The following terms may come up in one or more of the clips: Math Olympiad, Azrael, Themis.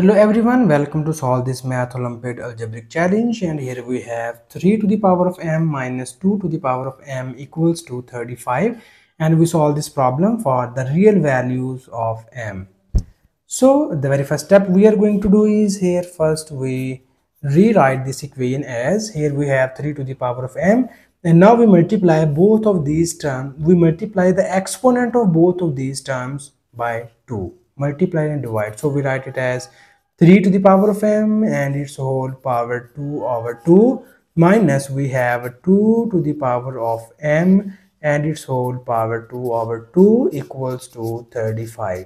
Hello everyone, welcome to solve this Math Olympiad algebraic challenge. And here we have 3 to the power of m minus 2 to the power of m equals to 35, and we solve this problem for the real values of m. So the very first step we are going to do is, here first we rewrite this equation as, here we have 3 to the power of m, and now we multiply both of these terms, we multiply the exponent of both of these terms by 2. Multiply and divide. So we write it as 3 to the power of m and its whole power 2 over 2, minus we have 2 to the power of m and its whole power 2 over 2 equals to 35.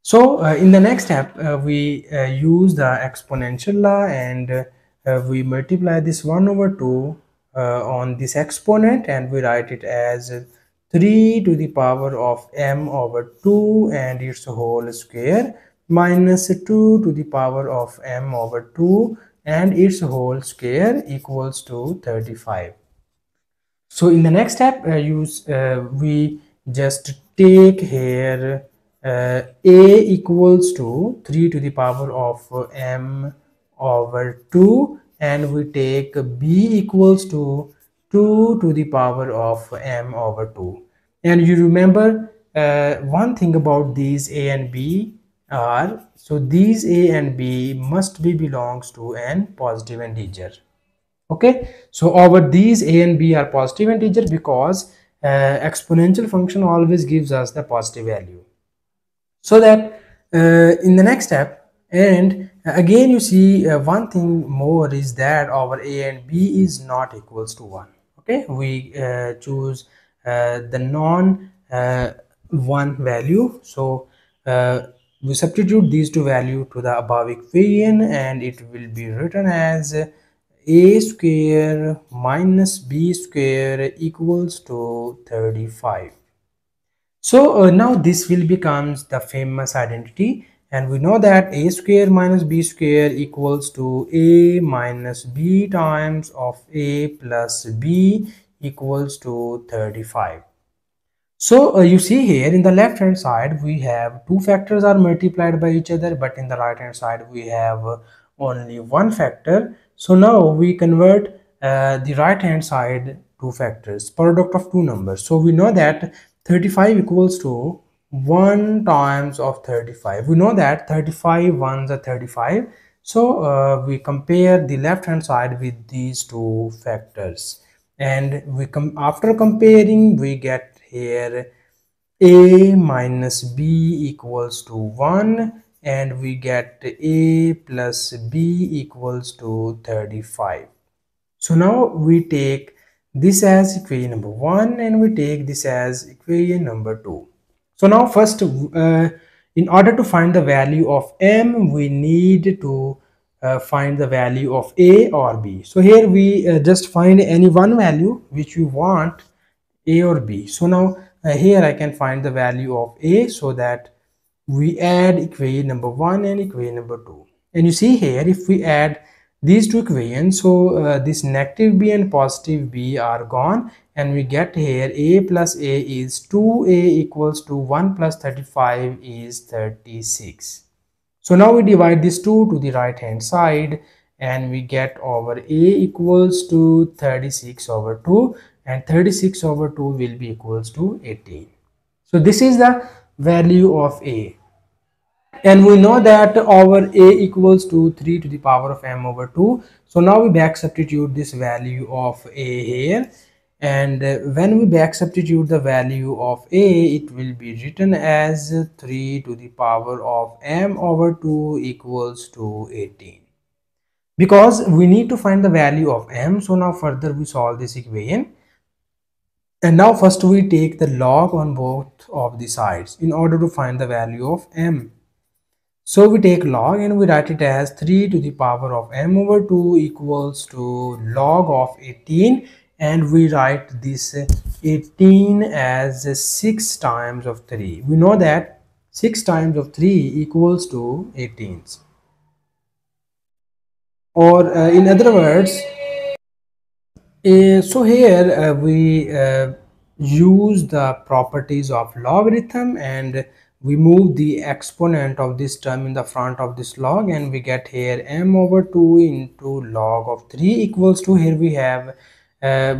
So in the next step we use the exponential law, and we multiply this 1 over 2 on this exponent, and we write it as 3 to the power of m over 2 and its whole square, minus 2 to the power of m over 2 and its whole square equals to 35. So in the next step we just take here a equals to 3 to the power of m over 2, and we take b equals to 2 to the power of m over 2. And you remember one thing about these a and b are, so these a and b must be belongs to an positive integer. Okay, so over these a and b are positive integer, because exponential function always gives us the positive value. So that in the next step, and again you see one thing more is that our a and b is not equals to 1. Okay, we choose the non 1 value, so we substitute these two values to the above equation, and it will be written as a square minus b square equals to 35. So now this will becomes the famous identity, and we know that a square minus b square equals to a minus b times of a plus b equals to 35. So you see here in the left hand side we have two factors are multiplied by each other, but in the right hand side we have only one factor. So now we convert the right hand side two factors, product of two numbers. So we know that 35 equals to 1 times of 35. We know that 35 ones are 35. So we compare the left hand side with these two factors, and we come, after comparing we get here a minus b equals to 1, and we get a plus b equals to 35. So now we take this as equation number 1, and we take this as equation number 2. So now first, in order to find the value of m, we need to find the value of a or b. So here we just find any one value which you want, a or b. So now here I can find the value of a, so that we add equation number 1 and equation number 2. And you see here, if we add these two equations, so this negative b and positive b are gone, and we get here a plus a is 2, a equals to 1 plus 35 is 36. So now we divide these two to the right hand side, and we get over a equals to 36 over 2, and 36 over 2 will be equals to 18. So this is the value of a. And we know that our a equals to 3 to the power of m over 2. So now we back substitute this value of a here, and when we back substitute the value of a, it will be written as 3 to the power of m over 2 equals to 18. Because we need to find the value of m, so now further we solve this equation. And now first we take the log on both of the sides in order to find the value of m. So we take log, and we write it as 3 to the power of m over 2 equals to log of 18, and we write this 18 as 6 times of 3. We know that 6 times of 3 equals to 18, or in other words, so here we use the properties of logarithm, and we move the exponent of this term in the front of this log, and we get here m over 2 into log of 3 equals to, here we have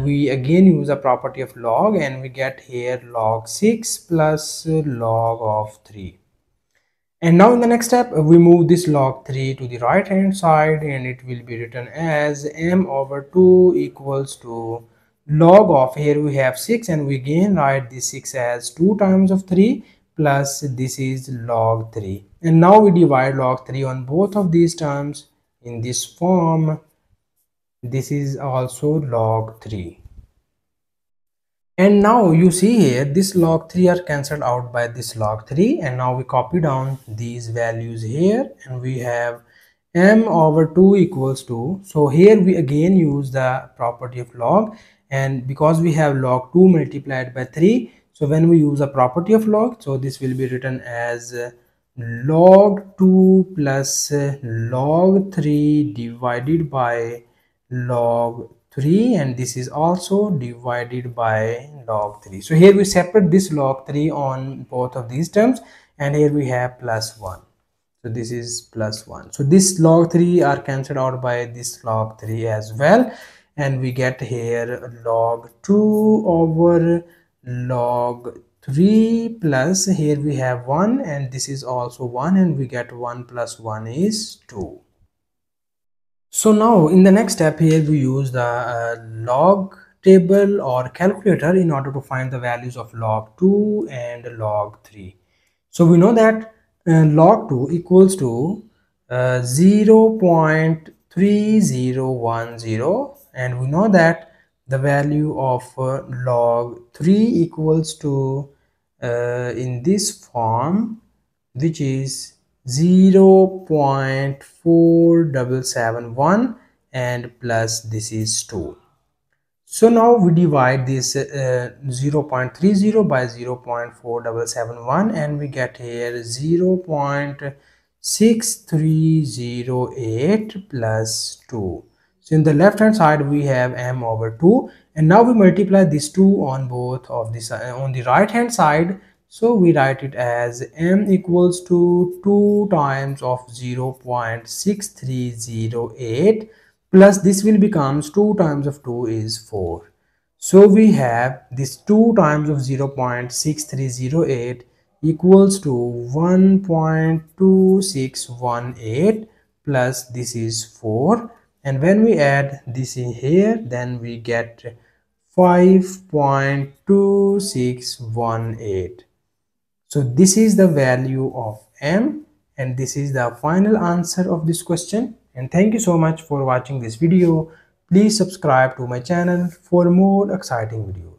we again use the property of log, and we get here log 6 plus log of 3. And now in the next step, we move this log 3 to the right hand side, and it will be written as m over 2 equals to log of, here we have 6, and we again write this 6 as 2 times of 3 plus this is log 3. And now we divide log 3 on both of these terms in this form. This is also log 3. And now you see here this log 3 are cancelled out by this log 3, and now we copy down these values here, and we have m over 2 equals to, so here we again use the property of log, and because we have log 2 multiplied by 3, so when we use the property of log, so this will be written as log 2 plus log 3 divided by log 3, and this is also divided by log 3. So here we separate this log 3 on both of these terms, and here we have plus 1, so this is plus 1. So this log 3 are cancelled out by this log 3 as well, and we get here log 2 over log 3 plus, here we have 1, and this is also 1, and we get 1 plus 1 is 2. So now in the next step, here we use the log table or calculator in order to find the values of log 2 and log 3. So we know that log 2 equals to 0.3010, and we know that the value of log 3 equals to in this form, which is 0.4771 and plus this is 2. So now we divide this 0.30 by 0.4771, and we get here 0.6308 plus 2. So in the left hand side we have m over 2, and now we multiply these two on both of this on the right hand side. So we write it as m equals to 2 times of 0.6308 plus this will becomes 2 times of 2 is 4. So we have this 2 times of 0.6308 equals to 1.2618 plus this is 4, and when we add this in here, then we get 5.2618. So this is the value of m, and this is the final answer of this question. And thank you so much for watching this video. Please subscribe to my channel for more exciting videos.